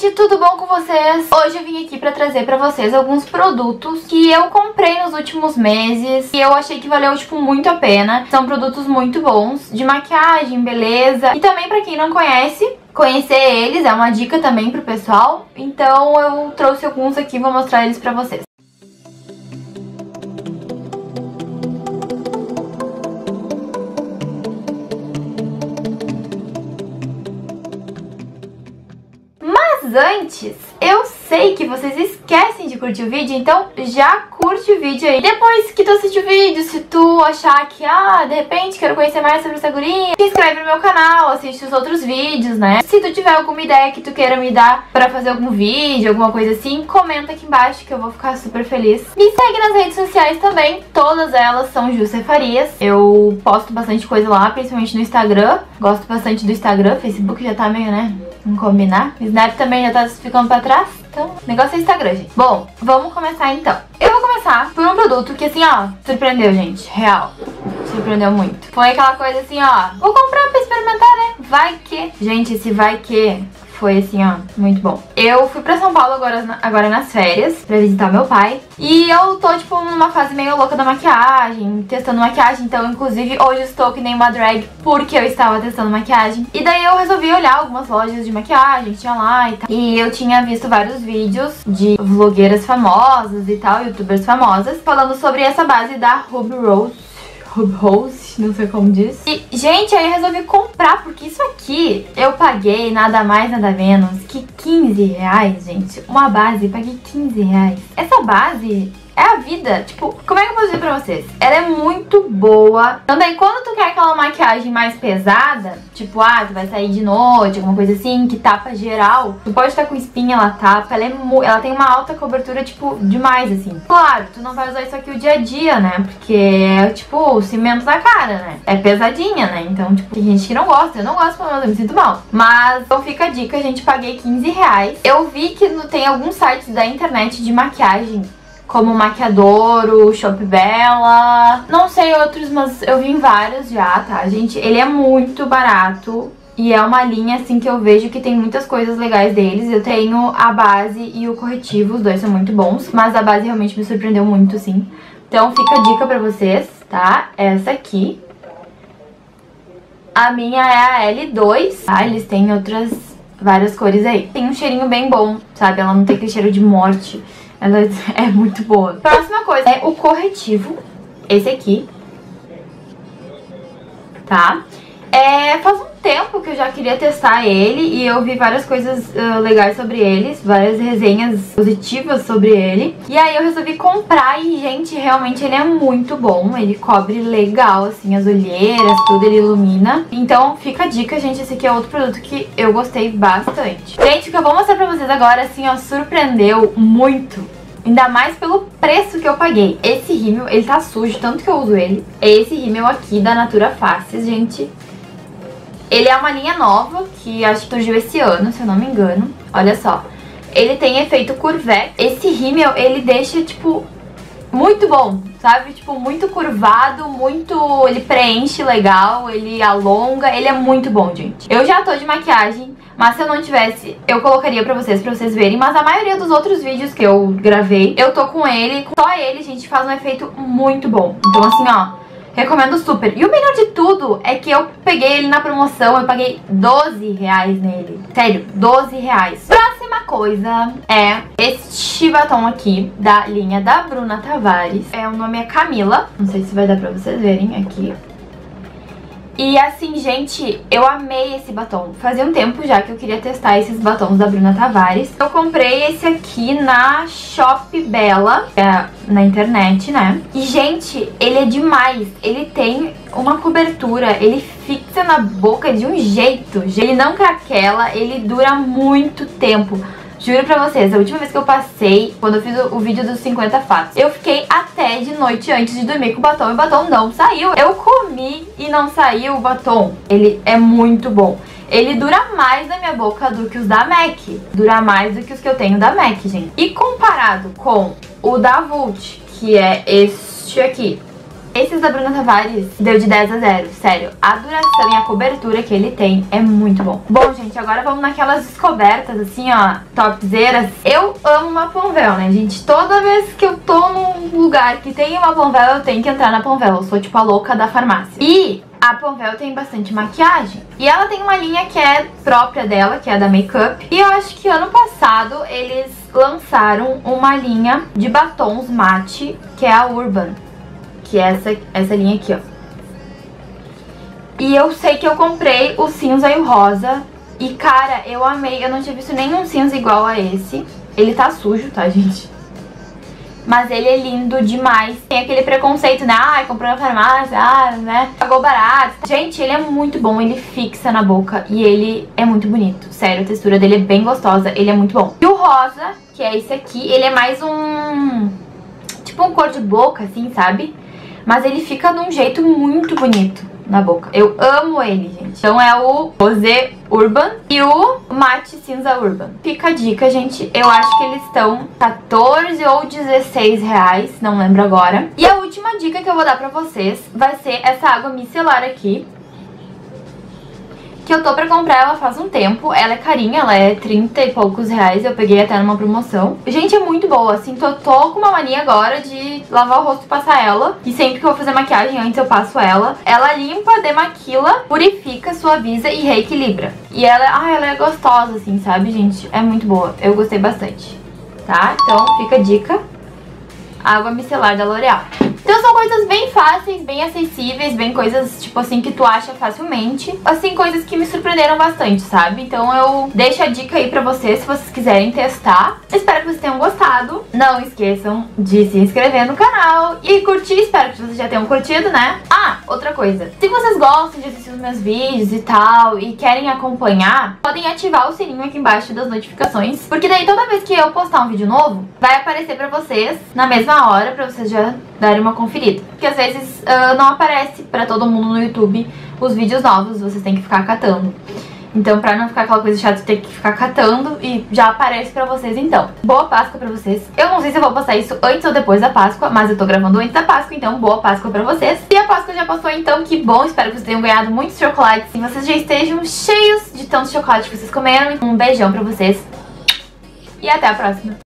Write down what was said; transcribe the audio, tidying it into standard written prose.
gente, tudo bom com vocês? Hoje eu vim aqui pra trazer pra vocês alguns produtos que eu comprei nos últimos meses e eu achei que valeu, tipo, muito a pena. São produtos muito bons, de maquiagem, beleza, e também pra quem não conhece, conhecer eles é uma dica também pro pessoal. Então eu trouxe alguns aqui e vou mostrar eles pra vocês. Antes, eu sei que vocês esquecem de curtir o vídeo, então já curte o vídeo aí. Depois que tu assistir o vídeo, se tu achar que, de repente quero conhecer mais sobre essa gurinha, se inscreve no meu canal, assiste os outros vídeos, né? Se tu tiver alguma ideia que tu queira me dar pra fazer algum vídeo, alguma coisa assim, comenta aqui embaixo que eu vou ficar super feliz. Me segue nas redes sociais também, todas elas são Julia Farias. Eu posto bastante coisa lá, principalmente no Instagram. Gosto bastante do Instagram, Facebook já tá meio, né? Vamos combinar. Snap também já tá ficando pra trás. Então, negócio é Instagram, gente. Bom, vamos começar então. Eu vou começar por um produto que, assim, surpreendeu, gente. Real. Surpreendeu muito. Foi aquela coisa assim, vou comprar pra experimentar, né? Vai que... Gente, esse vai que... Foi assim, muito bom. Eu fui pra São Paulo agora nas férias, pra visitar meu pai. E eu tô, tipo, numa fase meio louca da maquiagem, testando maquiagem. Então, inclusive, hoje eu estou que nem uma drag, porque eu estava testando maquiagem. E daí eu resolvi olhar algumas lojas de maquiagem que tinha lá e tal. E eu tinha visto vários vídeos de vlogueiras famosas e tal, youtubers famosas, falando sobre essa base da Ruby Rose. Ruby Rose, não sei como diz. E, gente, aí eu resolvi comprar, porque isso aqui eu paguei nada mais, nada menos que 15 reais, gente. Uma base, paguei 15 reais. Essa base é a vida. Tipo, como é que eu posso dizer pra vocês? Ela é muito boa. Então daí, quando tu quer aquela maquiagem mais pesada, tipo, tu vai sair de noite, alguma coisa assim, que tapa geral, tu pode estar com espinha, ela tapa. Ela tem uma alta cobertura, tipo, demais, assim. Claro, tu não vai usar isso aqui o dia a dia, né? Porque é, tipo, cimento na cara, né? É pesadinha, né? Então, tipo, tem gente que não gosta. Eu não gosto, pelo menos, eu me sinto mal. Mas, então fica a dica, gente, paguei 15 reais. Eu vi que tem alguns sites da internet de maquiagem, como Maquiador, o Shop Bella, não sei outros, mas eu vi em vários já, tá, gente? Ele é muito barato e é uma linha, assim, que eu vejo que tem muitas coisas legais deles. Eu tenho a base e o corretivo, os dois são muito bons, mas a base realmente me surpreendeu muito, assim. Então fica a dica pra vocês, tá? Essa aqui. A minha é a L2, tá? Eles têm outras várias cores aí. Tem um cheirinho bem bom, sabe? Ela não tem aquele cheiro de morte. Ela é muito boa. Próxima coisa é o corretivo. Esse aqui. Tá? Faz um tempo que eu já queria testar ele e eu vi várias coisas legais sobre eles, várias resenhas positivas sobre ele. E aí eu resolvi comprar e, gente, realmente ele é muito bom. Ele cobre legal, assim, as olheiras, tudo, ele ilumina. Então fica a dica, gente, esse aqui é outro produto que eu gostei bastante. Gente, o que eu vou mostrar pra vocês agora, assim, surpreendeu muito. Ainda mais pelo preço que eu paguei. Esse rímel, ele tá sujo, tanto que eu uso ele. É esse rímel aqui da Natura Faces, gente. Ele é uma linha nova, que acho que surgiu esse ano, se eu não me engano. Olha só. Ele tem efeito Curvex. Esse rímel, ele deixa, tipo, muito bom, sabe? Tipo, muito curvado, muito... Ele preenche legal, ele alonga. Ele é muito bom, gente. Eu já tô de maquiagem, mas se eu não tivesse, eu colocaria pra vocês verem. Mas a maioria dos outros vídeos que eu gravei, eu tô com ele. Só ele, gente, faz um efeito muito bom. Então, assim, recomendo super. E o melhor de tudo é que eu peguei ele na promoção. Eu paguei 12 reais nele. Sério, 12 reais. Próxima coisa é este batom aqui, da linha da Bruna Tavares. O nome é Camila. Não sei se vai dar pra vocês verem aqui. E assim, gente, eu amei esse batom. Fazia um tempo já que eu queria testar esses batons da Bruna Tavares. Eu comprei esse aqui na Shop Bella, na internet, né? E, gente, ele é demais. Ele tem uma cobertura, ele fixa na boca de um jeito. Ele não craquela, ele dura muito tempo. Juro pra vocês, a última vez que eu passei, quando eu fiz o vídeo dos 50 fatos, eu fiquei até de noite antes de dormir com o batom, e o batom não saiu. Eu comi e não saiu o batom. Ele é muito bom. Ele dura mais na minha boca do que os da MAC. Dura mais do que os que eu tenho da MAC, gente. E comparado com o da Vult, que é este aqui, Esses da Bruna Tavares deu de 10 a 0, sério. A duração e a cobertura que ele tem é muito bom. Bom, gente, agora vamos naquelas descobertas, assim, ó, topzeiras. Eu amo uma Panvel, né, gente? Toda vez que eu tô num lugar que tem uma Panvel, eu tenho que entrar na Panvel. Eu sou, tipo, a louca da farmácia. E a Panvel tem bastante maquiagem. E ela tem uma linha que é própria dela, que é da Make Up. E eu acho que ano passado eles lançaram uma linha de batons mate, que é a Urban. Que é essa linha aqui, ó. E eu sei que eu comprei o cinza e o rosa. E, cara, eu amei. Eu não tinha visto nenhum cinza igual a esse. Ele tá sujo, tá, gente? Mas ele é lindo demais. Tem aquele preconceito, né? Ai, comprou na farmácia, ah, né? Pagou barato. Gente, ele é muito bom. Ele fixa na boca e ele é muito bonito. Sério, a textura dele é bem gostosa. Ele é muito bom. E o rosa, que é esse aqui, ele é mais um... tipo um cor de boca, assim, sabe? Mas ele fica de um jeito muito bonito na boca. Eu amo ele, gente. Então é o Rosé Urban e o Mate Cinza Urban. Fica a dica, gente. Eu acho que eles estão 14 ou 16 reais, não lembro agora. E a última dica que eu vou dar pra vocês vai ser essa água micelar aqui. Que eu tô pra comprar ela faz um tempo. Ela é carinha, ela é 30 e poucos reais. Eu peguei até numa promoção. Gente, é muito boa, assim, tô com uma mania agora de lavar o rosto e passar ela. E sempre que eu vou fazer maquiagem, antes eu passo ela. Ela limpa, demaquila, purifica, suaviza e reequilibra. E ela é gostosa, assim, sabe, gente? É muito boa, eu gostei bastante. Tá? Então fica a dica. Água micelar da L'Oreal. Então são coisas bem fáceis, bem acessíveis, bem coisas, tipo assim, que tu acha facilmente. Assim, coisas que me surpreenderam bastante, sabe? Então eu deixo a dica aí pra vocês, se vocês quiserem testar. Espero que vocês tenham gostado. Não esqueçam de se inscrever no canal e curtir. Espero que vocês já tenham curtido, né? Ah, outra coisa. Se vocês gostam de assistir os meus vídeos e tal e querem acompanhar, podem ativar o sininho aqui embaixo das notificações. Porque daí toda vez que eu postar um vídeo novo, vai aparecer pra vocês na mesma hora, pra vocês já darem uma conferida. Porque às vezes não aparece pra todo mundo no YouTube os vídeos novos, vocês têm que ficar catando. Então pra não ficar aquela coisa chata, tem que ficar catando e já aparece pra vocês então. Boa Páscoa pra vocês. Eu não sei se eu vou passar isso antes ou depois da Páscoa, mas eu tô gravando antes da Páscoa, então boa Páscoa pra vocês. E a Páscoa já passou, então que bom. Espero que vocês tenham ganhado muitos chocolates e vocês já estejam cheios de tanto chocolate que vocês comeram. Um beijão pra vocês e até a próxima.